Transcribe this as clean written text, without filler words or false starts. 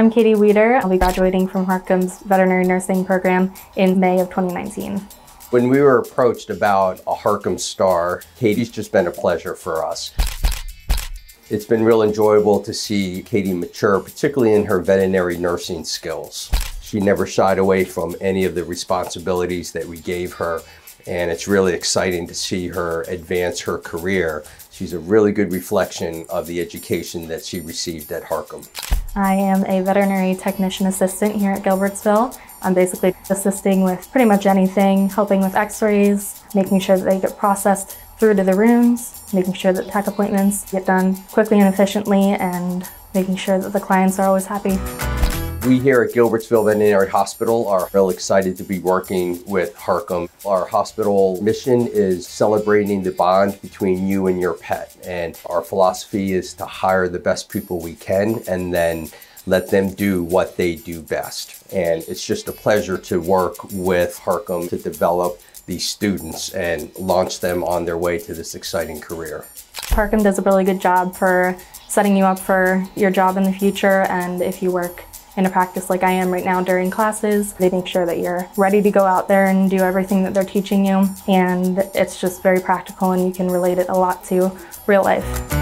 I'm Katie Wieder. I'll be graduating from Harcum's veterinary nursing program in May of 2019. When we were approached about a Harcum star, Katie's just been a pleasure for us. It's been real enjoyable to see Katie mature, particularly in her veterinary nursing skills. She never shied away from any of the responsibilities that we gave her, and it's really exciting to see her advance her career. She's a really good reflection of the education that she received at Harcum. I am a veterinary technician assistant here at Gilbertsville. I'm basically assisting with pretty much anything, helping with x-rays, making sure that they get processed through to the rooms, making sure that tech appointments get done quickly and efficiently, and making sure that the clients are always happy. We here at Gilbertsville Veterinary Hospital are real excited to be working with Harcum. Our hospital mission is celebrating the bond between you and your pet. And our philosophy is to hire the best people we can and then let them do what they do best. And it's just a pleasure to work with Harcum to develop these students and launch them on their way to this exciting career. Harcum does a really good job for setting you up for your job in the future, and if you work in a practice like I am right now during classes, they make sure that you're ready to go out there and do everything that they're teaching you, and it's just very practical and you can relate it a lot to real life.